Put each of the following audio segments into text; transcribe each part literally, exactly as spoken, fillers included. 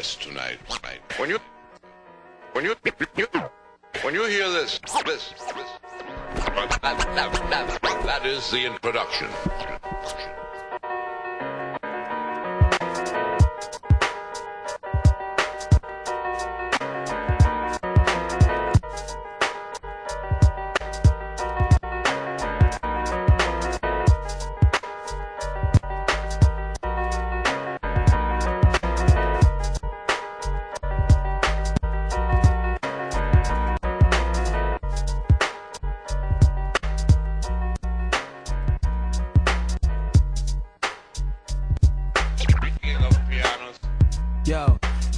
voice tonight. When you, when you, when you hear this, this, this, that is the introduction.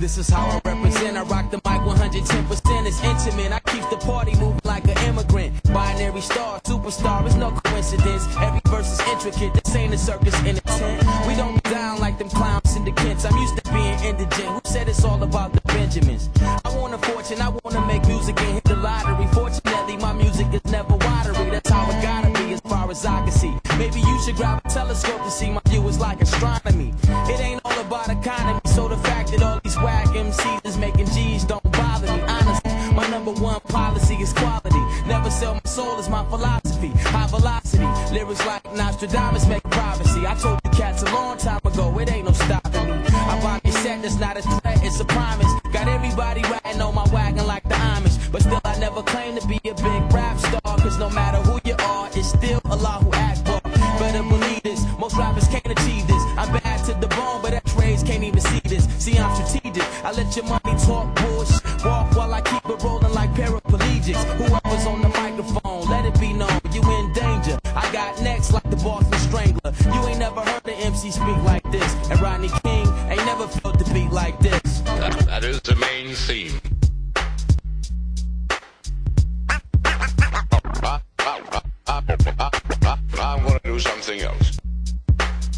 This is how I represent. I rock the mic one hundred ten percent. It's intimate. I keep the party moving like an immigrant. Binary star, superstar. It's no coincidence. Every verse is intricate. This ain't a circus in a tent. We don't down like them clowns in the Kents. I'm used to being indigent. Who said it's all about the Benjamins? I want a fortune. I want to make music and hit the lottery. Fortunately, my music is never watery. That's how it gotta be as far as I can see. Maybe you should grab a telescope to see my view. It's like astronomy. It ain't all about economy. So the fact that all these whack M Cs is making G's don't bother me. Honestly, my number one policy is quality. Never sell my soul is my philosophy. High velocity, lyrics like Nostradamus make privacy. I told you cats a long time ago, it ain't no stopping me. I buy your set, that's not a threat, it's a promise. Got everybody riding on my wagon like the Amish. But still I never claim to be a big rap star, cause no matter who you are, it's still Allahu Akbar. Better believe this, most rappers can't achieve this. I'm bad to the bone, but X-rays can't even see this. See, I'm strategic. I let your money talk bullshit. Walk while I keep it rolling like paraplegics. Whoever's on the microphone, let it be known, you in danger. I got next like the Boston Strangler. You ain't never heard an M C speak like this. And Rodney King ain't never felt the beat like this. That, that is the main theme. I'm gonna do something else.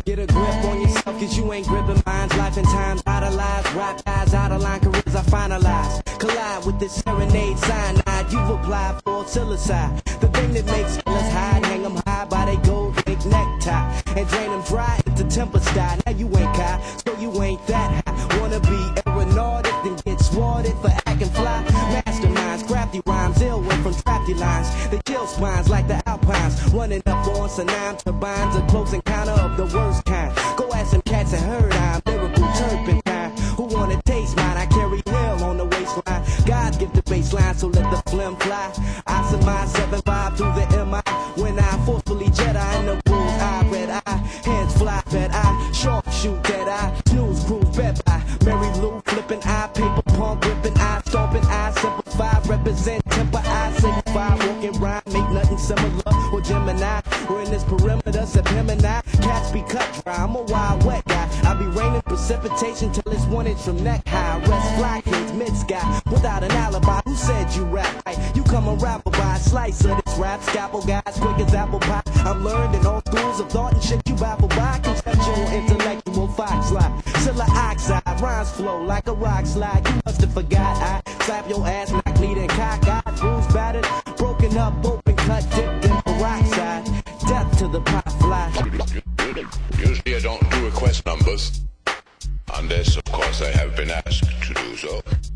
Get a grip on yourself, cause you ain't gripping minds. Life and times idolized, rap eyes out of line, careers I finalize. Collide with this serenade cyanide, you've applied for silicide. The thing that makes fellas hide, hang them high by they gold big necktie. And drain them dry, it's a temper style. Now you ain't high, so you ain't that high. Wanna be aeronautic, then get swatted for acting fly. Masterminds, crafty rhymes, ill way from crafty lines. They kill spines like the Alpines, running up on synonyms, turbines, a close encounter of the worst. Kind. Go ask some cats and herd I'm lyrical turpentine. Who wanna taste mine? I carry hell on the waistline. God give the baseline, so let the phlegm fly. I surmise seven vibe through the M I. When I forcefully Jedi in the bull's eye, red eye, hands fly, fed eye, sharp shoot that eye, snooze cruise, bed eye, Mary Lou flipping eye, paper pump ripping eye, stomping eye, simplify, represent temper eye, signify, walking rhyme, make nothing similar or Gemini. We're in this perimeter, Septemini. Cats be cut dry, I'm a wild wet guy. I be raining precipitation till it's one inch from neck high. Rest fly kids, mid-sky, without an alibi. Who said you rap right? You come a rapper by a slice of this rap. Scalpel guys, quick as apple pie. I'm learned in all schools of thought and shit you baffle by. Conceptual, intellectual, fox lie. Silla oxide, rhymes flow like a rock slide. You must have forgot I slap your ass, knock me then cock eyed. Rules battered, broken up, open cut, dipped in peroxide. Death to the pop fly. Usually I don't do request numbers, unless of course I have been asked to do so.